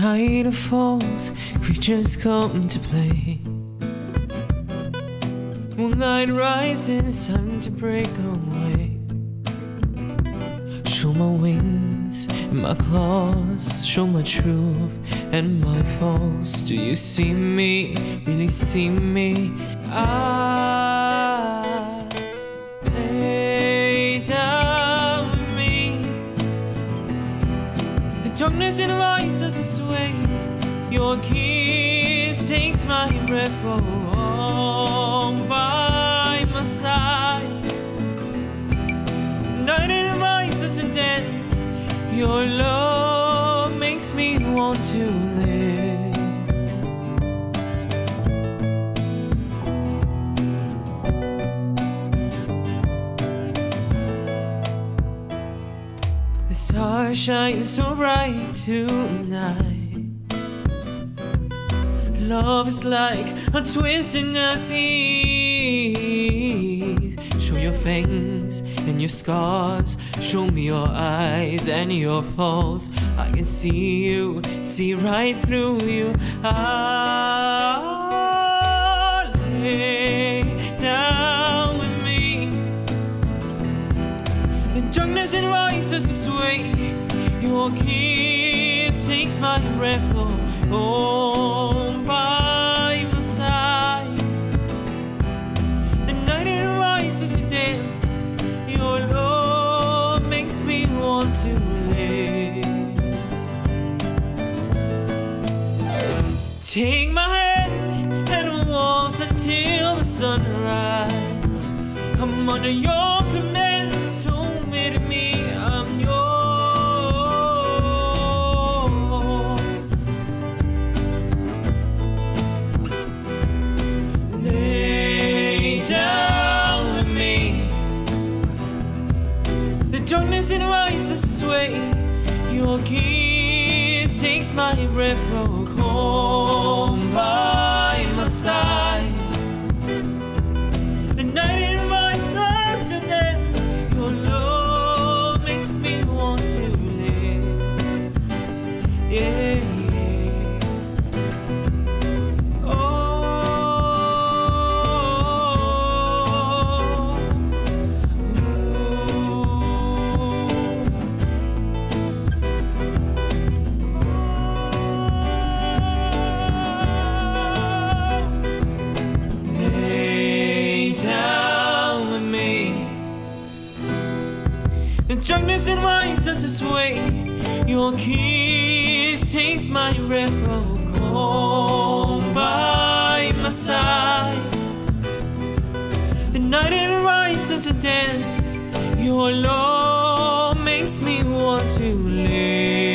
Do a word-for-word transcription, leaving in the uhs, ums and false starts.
height or falls, creatures come to play. Moonlight rises, time to break away. Show my wings and my claws, show my truth and my faults. Do you see me, really see me? I lay down me. The darkness in my eyes doesn't sway. Your kiss takes my breath all by my side. Night in my eyes doesn't dance. Your love makes me want to live. The stars shine so bright tonight. Love is like a twist in the sea. Show your fangs and your scars. Show me your eyes and your faults. I can see you, see right through you. Ah, lay down with me. The darkness and rises to sway. Your kiss takes my breath all by my side. The night it rises to dance. Your love makes me want to live. Take my hand and waltz until the sunrise. I'm under your command, so with me, I'm yours. Down with me. The darkness in my eyes is sway. Your kiss takes my breath. Oh, come by my side. The night in my eyes to dance. Your love makes me want to live. Yeah. The darkness in my eyes doesn't sway. Your kiss takes my breath. Oh, come by my side. The night in my eyes doesn't dance. Your love makes me want to live.